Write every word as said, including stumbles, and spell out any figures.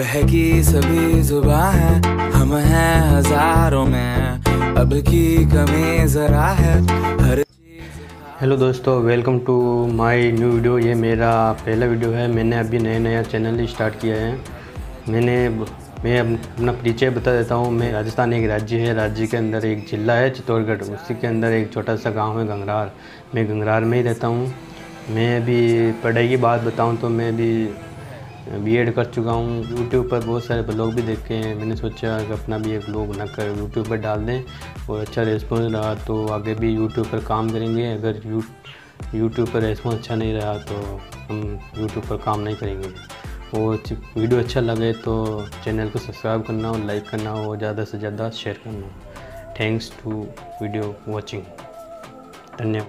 बहकी सभी जुबां है, हम हैं हजारों में, अब की कमी जरा है हर। हेलो दोस्तों, welcome to my new video. ये मेरा पहला वीडियो है। मैंने अभी नया नया चैनल स्टार्ट किया है। मैंने मैं अपना परिचय बता देता हूँ। मैं राजस्थान एक राज्य है, राज्य के अंदर एक जिला है चित्तौड़गढ़, उसी के अंदर एक छोटा सा गांव है गंगरार। मैं गंगरार में ही रहता हूँ। मैं अभी पढ़ाई की बात बताऊँ तो मैं अभी बीएड कर चुका हूँ। यूट्यूब पर बहुत सारे ब्लॉग भी देखे हैं। मैंने सोचा कि अपना भी एक ब्लॉग बनाकर यूट्यूब पर डाल दें, और अच्छा रिस्पॉन्स रहा तो आगे भी यूट्यूब पर काम करेंगे। अगर यू यूट्यूब पर रिस्पॉन्स अच्छा नहीं रहा तो हम यूट्यूब पर काम नहीं करेंगे। और वीडियो अच्छा लगे तो चैनल को सब्सक्राइब करना और लाइक करना और ज़्यादा से ज़्यादा शेयर करना। Thanks to video watching. धन्यवाद।